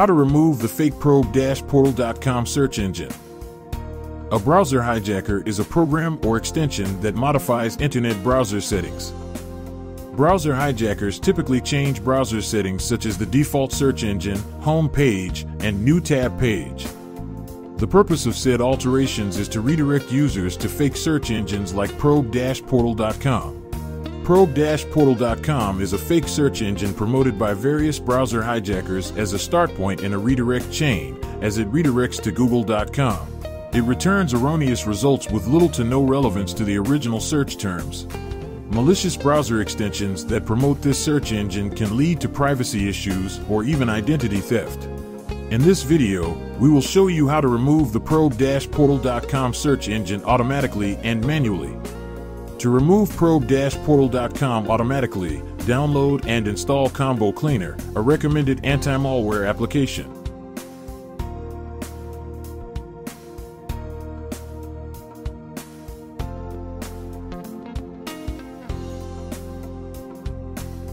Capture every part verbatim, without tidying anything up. How to remove the fake probe portal dot com search engine. A browser hijacker is a program or extension that modifies internet browser settings. Browser hijackers typically change browser settings such as the default search engine, home page, and new tab page. The purpose of said alterations is to redirect users to fake search engines like probe portal dot com. probe portal dot com is a fake search engine promoted by various browser hijackers as a start point in a redirect chain, as it redirects to google dot com. It returns erroneous results with little to no relevance to the original search terms. Malicious browser extensions that promote this search engine can lead to privacy issues or even identity theft. In this video, we will show you how to remove the probe portal dot com search engine automatically and manually. To remove probe portal dot com automatically, download and install Combo Cleaner, a recommended anti-malware application.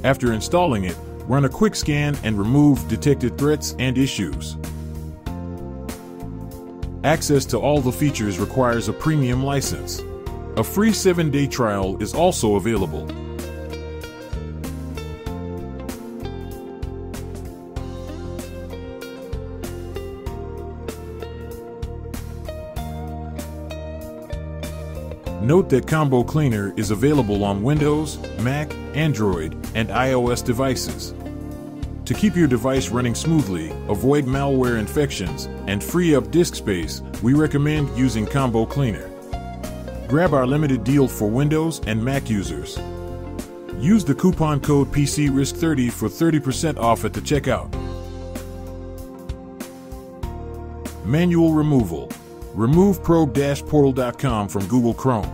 After installing it, run a quick scan and remove detected threats and issues. Access to all the features requires a premium license. A free seven day trial is also available. Note that Combo Cleaner is available on Windows, Mac, Android, and i O S devices. To keep your device running smoothly, avoid malware infections, and free up disk space, we recommend using Combo Cleaner. Grab our limited deal for Windows and Mac users. Use the coupon code P C R I S K thirty for thirty percent off at the checkout. Manual removal. Remove probe portal dot com from Google Chrome.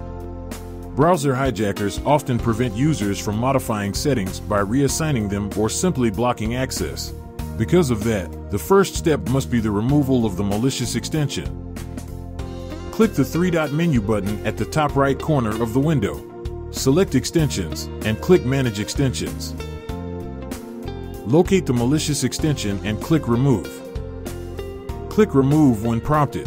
Browser hijackers often prevent users from modifying settings by reassigning them or simply blocking access. Because of that, the first step must be the removal of the malicious extension. Click the three-dot menu button at the top right corner of the window. Select Extensions and click Manage Extensions. Locate the malicious extension and click Remove. Click Remove when prompted.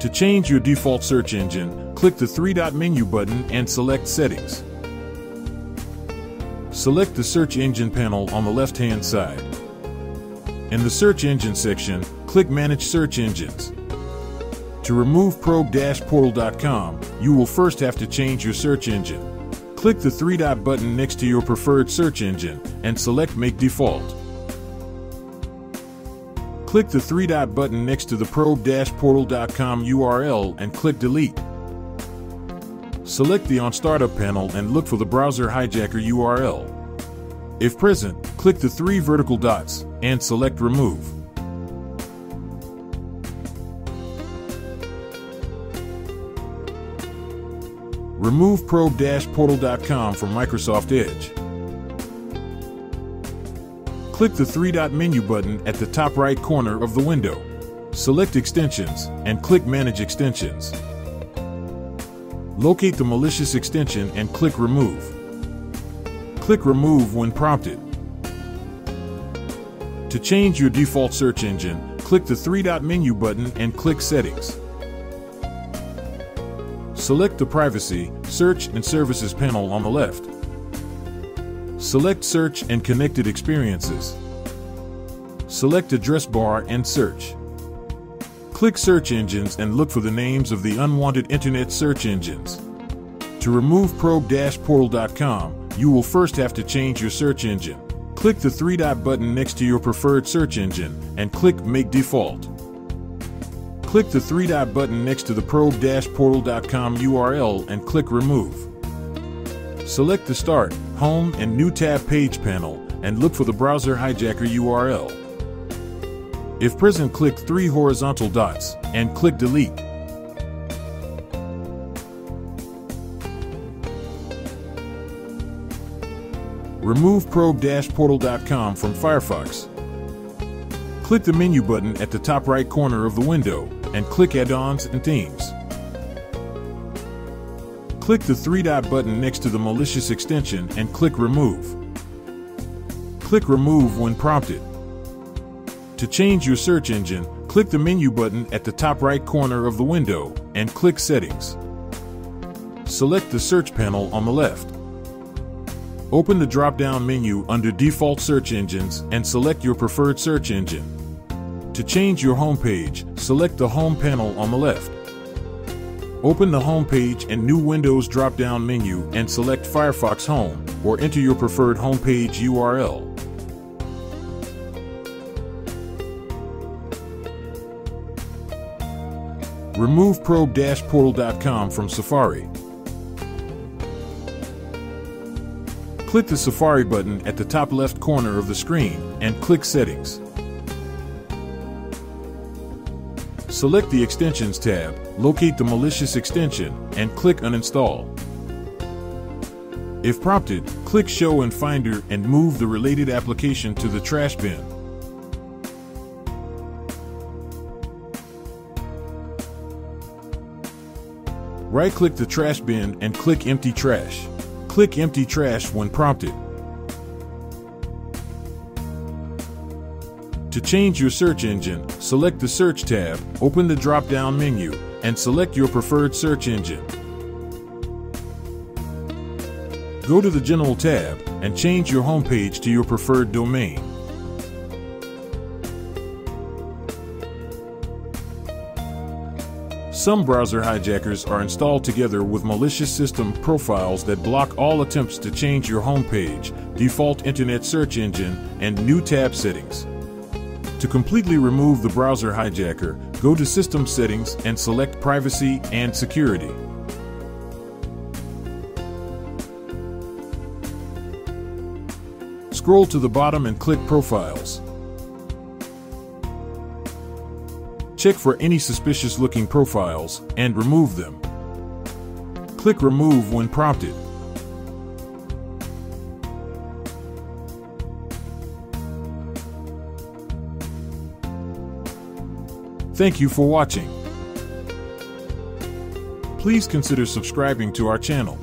To change your default search engine, click the three-dot menu button and select Settings. Select the search engine panel on the left-hand side. In the search engine section, click Manage Search Engines. To remove probe portal dot com, you will first have to change your search engine. Click the three-dot button next to your preferred search engine and select Make Default. Click the three-dot button next to the probe portal dot com U R L and click Delete. Select the On Startup panel and look for the Browser Hijacker U R L. If present, click the three vertical dots and select Remove. Remove probe portal dot com from Microsoft Edge. Click the three-dot menu button at the top right corner of the window. Select Extensions and click Manage Extensions. Locate the malicious extension and click Remove. Click Remove when prompted. To change your default search engine, click the three-dot menu button and click Settings. Select the Privacy, Search and Services panel on the left. Select Search and Connected Experiences. Select Address Bar and Search. Click Search Engines and look for the names of the unwanted internet search engines. To remove probe portal dot com, you will first have to change your search engine. Click the three-dot button next to your preferred search engine and click Make Default. Click the three-dot button next to the probe portal dot com U R L and click Remove. Select the Start, Home, and New Tab Page panel and look for the Browser Hijacker U R L. If present, click three horizontal dots and click Delete. Remove probe portal dot com from Firefox. Click the menu button at the top right corner of the window and click Add-ons and Themes. Click the three-dot button next to the malicious extension and click Remove. Click Remove when prompted. To change your search engine, click the menu button at the top right corner of the window and click Settings. Select the search panel on the left. Open the drop-down menu under Default Search Engines and select your preferred search engine. To change your home page, select the Home panel on the left. Open the Home page and New Windows drop-down menu and select Firefox Home, or enter your preferred home page U R L. Remove probe portal dot com from Safari. Click the Safari button at the top left corner of the screen and click Settings. Select the Extensions tab, locate the malicious extension, and click Uninstall. If prompted, click Show in Finder and move the related application to the trash bin. Right-click the trash bin and click Empty Trash. Click Empty Trash when prompted. To change your search engine, select the Search tab, open the drop-down menu, and select your preferred search engine. Go to the General tab and change your home page to your preferred domain. Some browser hijackers are installed together with malicious system profiles that block all attempts to change your home page, default internet search engine, and new tab settings. To completely remove the browser hijacker, go to System Settings and select Privacy and Security. Scroll to the bottom and click Profiles. Check for any suspicious-looking profiles and remove them. Click Remove when prompted. Thank you for watching. Please consider subscribing to our channel.